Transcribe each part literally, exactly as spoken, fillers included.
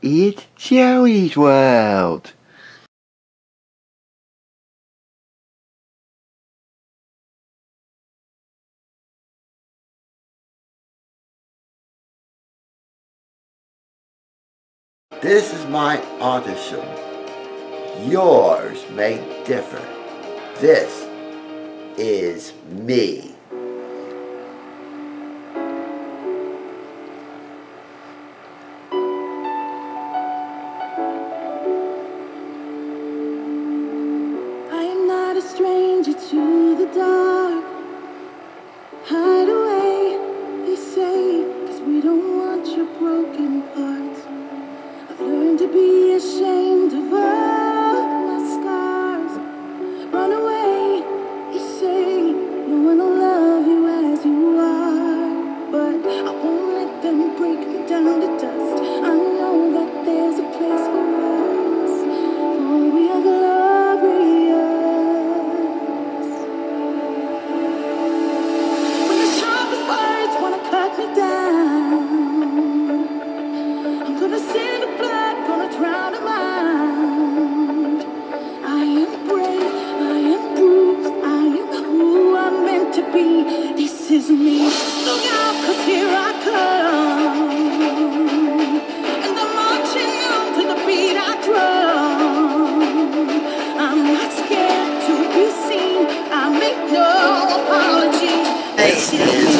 It's Joey's World! This is my audition. Yours may differ. This is me. To the dark, hide away, they say, cause we don't want your broken parts. I've learned to be ashamed of all my scars. Run away, they say, no one will love you as you are. But I won't let them break me down to dust. I know that there's a place for us, for we are glorious. Is me. Look out, cause here I come, and I'm marching on to the beat I drum. I'm not scared to be seen, I make no apologies. This is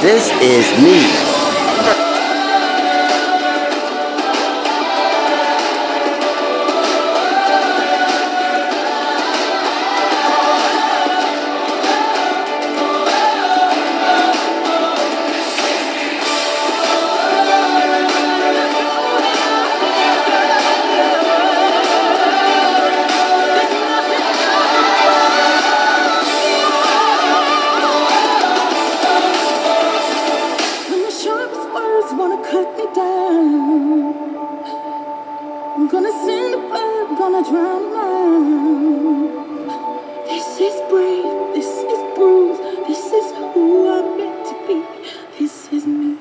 This is me. I'm gonna send a bird, gonna drown mine. This is brave, this is bruised, this is who I'm meant to be, this is me.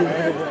Yeah.